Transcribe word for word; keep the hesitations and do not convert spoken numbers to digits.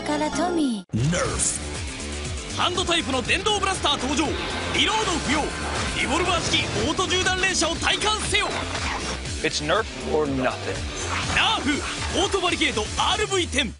宝トミー Nerf ハンドタイプの電動ブラスター登場。リロード不要、リボルバー式オート銃弾連射を体感せよ。 It's Nerf or nothing. Nerf オートバリケード アールブイテン。